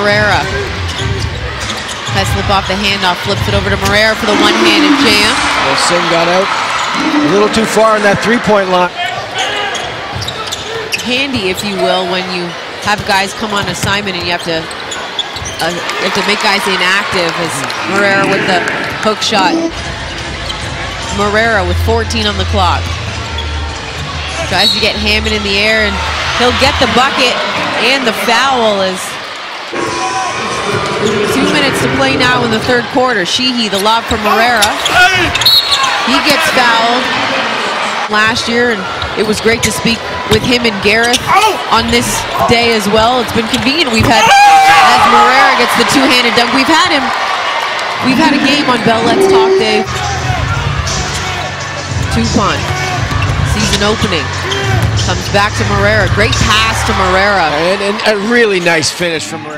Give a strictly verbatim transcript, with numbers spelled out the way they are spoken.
Moreira. Has slip off the handoff, flips it over to Moreira for the one-handed jam. Well, Singh got out a little too far in that three-point line. Handy, if you will, when you have guys come on assignment and you have to uh, you have to make guys inactive, as Moreira with the hook shot. Moreira with fourteen on the clock. Tries to get Hammond in the air, and he'll get the bucket and the foul. Is two minutes to play now in the third quarter. Sheehy, the lob from Moreira. He gets fouled last year, and it was great to speak with him and Gareth on this day as well. It's been convenient. We've had, as Moreira gets the two-handed dunk, we've had him. We've had a game on Bell Let's Talk Day. Tupon sees an opening. Comes back to Moreira. Great pass to Moreira. And, and a really nice finish from Moreira.